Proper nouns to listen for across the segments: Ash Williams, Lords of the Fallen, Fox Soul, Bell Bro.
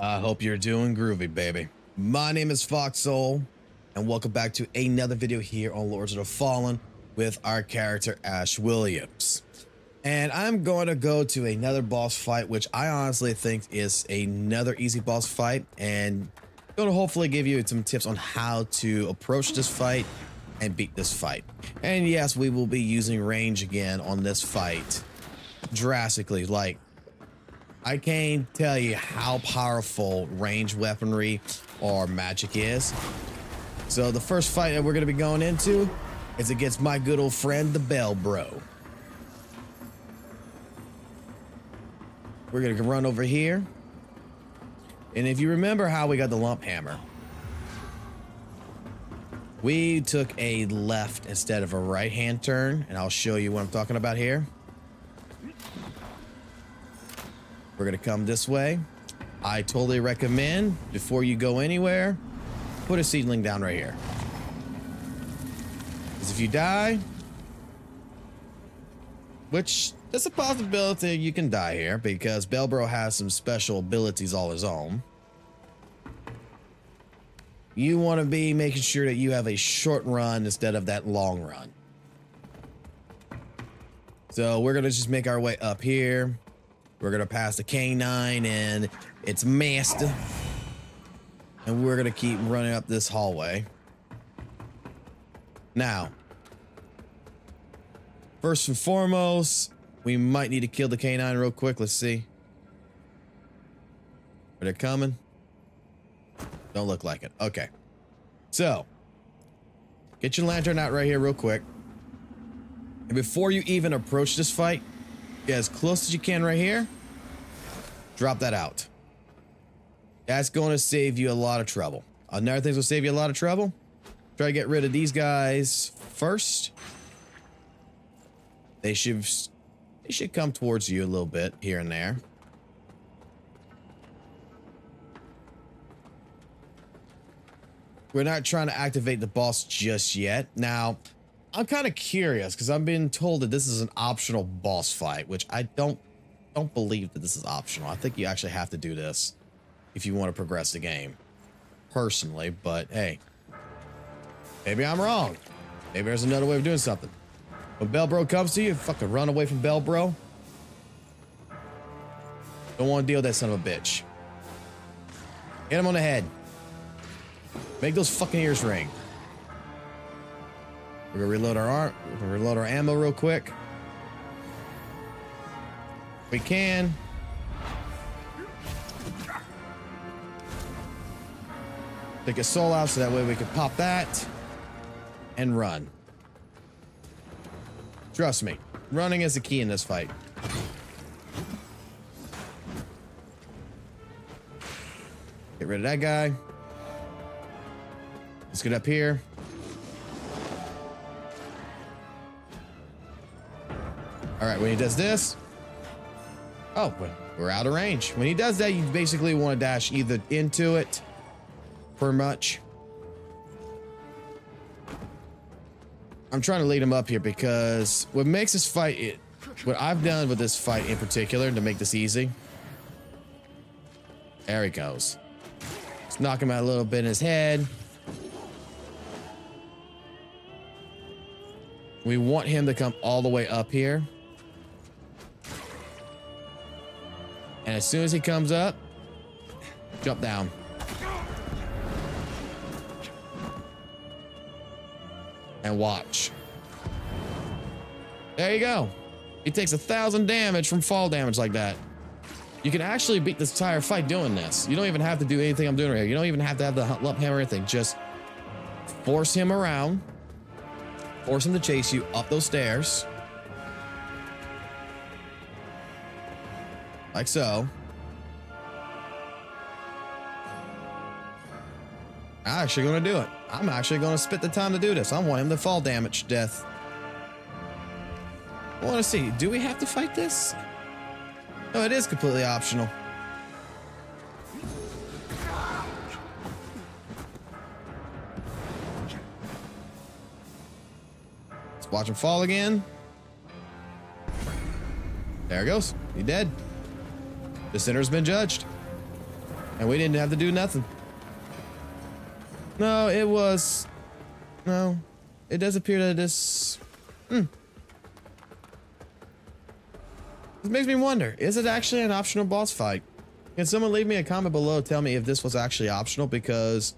I hope you're doing groovy, baby. My name is Fox Soul, and welcome back to another video here on Lords of the Fallen with our character Ash Williams. And I'm going to go to another boss fight, which I honestly think is another easy boss fight, and going to hopefully give you some tips on how to approach this fight and beat this fight. And yes, we will be using range again on this fight drastically. Like, I can't tell you how powerful range weaponry or magic is. So the first fight that we're going to be going into is against my good old friend, the Bell Bro. We're going to run over here. And if you remember how we got the lump hammer, we took a left instead of a right hand turn, and I'll show you what I'm talking about here. We're gonna come this way. I totally recommend, before you go anywhere, put a seedling down right here. Because if you die, which there's a possibility you can die here because Bell Bro has some special abilities all his own. You wanna be making sure that you have a short run instead of that long run. So we're gonna just make our way up here. We're gonna pass the K9 and its master. And we're gonna keep running up this hallway. Now, first and foremost, we might need to kill the K9 real quick. Let's see. Are they coming? Don't look like it. Okay. So, get your lantern out right here real quick. And before you even approach this fight, get as close as you can right here. Drop that out. That's going to save you a lot of trouble. Another thing's going to save you a lot of trouble. Try to get rid of these guys first. They should come towards you a little bit here and there. We're not trying to activate the boss just yet. Now, I'm kind of curious because I've been told that this is an optional boss fight, which I don't believe that this is optional. I think you actually have to do this if you want to progress the game personally, but hey, maybe I'm wrong. Maybe there's another way of doing something. When Bell Bro comes to you, fucking run away from Bell Bro. Don't want to deal with that son of a bitch. Hit him on the head. Make those fucking ears ring. We're gonna reload our arm. We're gonna reload our ammo real quick. We can. Take a soul out so that way we can pop that and run. Trust me, running is the key in this fight. Get rid of that guy. Let's get up here. All right, when he does this, oh, we're out of range. When he does that, you basically want to dash either into it, pretty much. I'm trying to lead him up here because what makes this fight, what I've done with this fight in particular to make this easy. There he goes. Let's knock him out a little bit in his head. We want him to come all the way up here. And as soon as he comes up, jump down. And watch. There you go. He takes 1,000 damage from fall damage like that. You can actually beat this entire fight doing this. You don't even have to do anything I'm doing right here. You don't even have to have the lump hammer or anything. Just force him around. Force him to chase you up those stairs. Like so. I'm actually gonna do it. I'm actually gonna spit the time to do this. I want him to fall damage death. I wanna see, do we have to fight this? No, it is completely optional. Let's watch him fall again. There it goes. He's dead. The sinner's been judged. And we didn't have to do nothing. No, it was... No. It does appear that this... This makes me wonder, is it actually an optional boss fight? Can someone leave me a comment below, tell me if this was actually optional, because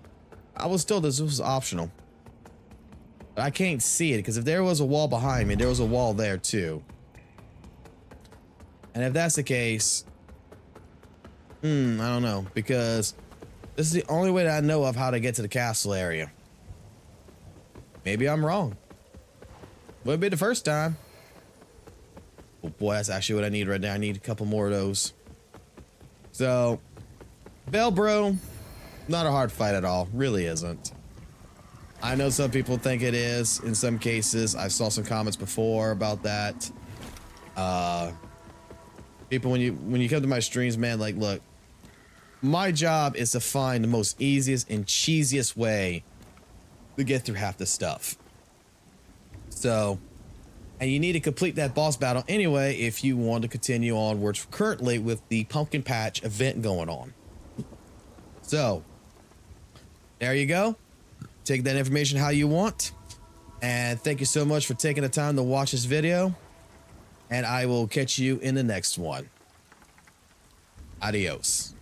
I was told this was optional. But I can't see it, because if there was a wall behind me, there was a wall there too. And if that's the case, I don't know, because this is the only way that I know of how to get to the castle area. Maybe I'm wrong. Wouldn't be the first time. Oh boy, that's actually what I need right now. I need a couple more of those. So, Bell Bro, not a hard fight at all. Really isn't. I know some people think it is in some cases. I saw some comments before about that. People, when you come to my streams, man, like, look, my job is to find the most easiest and cheesiest way to get through half this stuff. So, and you need to complete that boss battle anyway if you want to continue onwards currently with the pumpkin patch event going on. So, there you go. Take that information how you want. And thank you so much for taking the time to watch this video. And I will catch you in the next one. Adios.